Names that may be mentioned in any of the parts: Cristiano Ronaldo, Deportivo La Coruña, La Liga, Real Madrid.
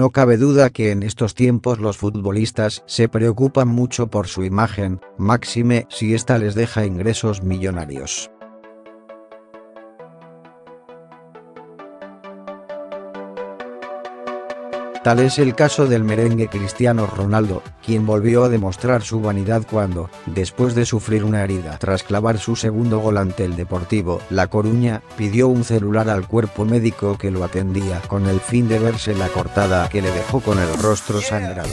No cabe duda que en estos tiempos los futbolistas se preocupan mucho por su imagen, máxime si ésta les deja ingresos millonarios. Tal es el caso del merengue Cristiano Ronaldo, quien volvió a demostrar su vanidad cuando, después de sufrir una herida tras clavar su segundo gol ante el Deportivo La Coruña, pidió un celular al cuerpo médico que lo atendía con el fin de verse la cortada que le dejó con el rostro sangrado.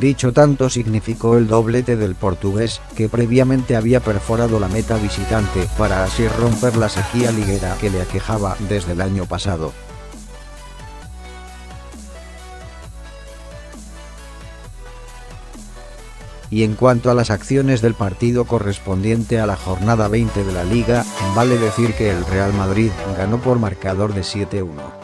Dicho tanto significó el doblete del portugués, que previamente había perforado la meta visitante para así romper la sequía liguera que le aquejaba desde el año pasado. Y en cuanto a las acciones del partido correspondiente a la jornada 20 de la Liga, vale decir que el Real Madrid ganó por marcador de 7-1.